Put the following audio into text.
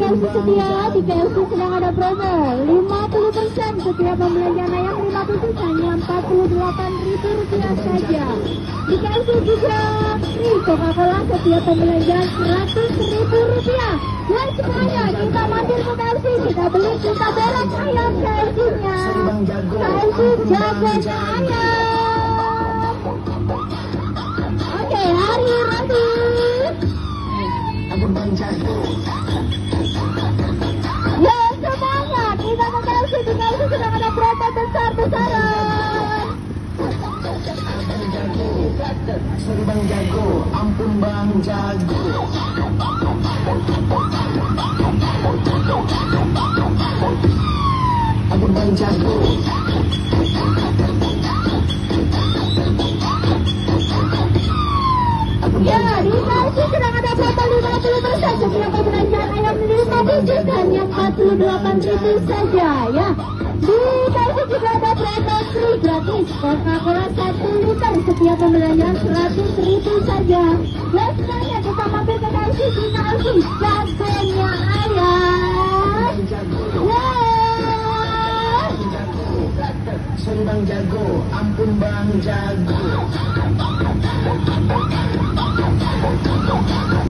KFC setia, di KFC sedang ada promo 50% setiap pembelanjaan ayam 5 pieces hanya Rp48.000 saja. Di KFC juga free Coca-Cola setiap pembelanjaan Rp100.000. Dan semuanya kita mampir ke KFC, kita beli, kita dorong ayam KFC-nya. KFC jagoan ayam. Oke, hari nanti. Ya, semangat! Kita ke KFC, di KFC sedang ada promo besar-besaran. Sorry Bang Jago, ampun Bang Jago. Ampun Bang Jago. Ya, di KFC sedang ada promo 50% setiap pembelanjaan ayam 5 pieces hanya Rp48.000 saja, ya. Di KFC juga ada promo free gratis Coca-Cola 1 liter setiap pembelanjaan Rp100.000 saja. Ya, sekarang kita mampir ke KFC, di KFC jagoannya ayam. Yeay. Sorry Bang Jago, ampun Bang Jago.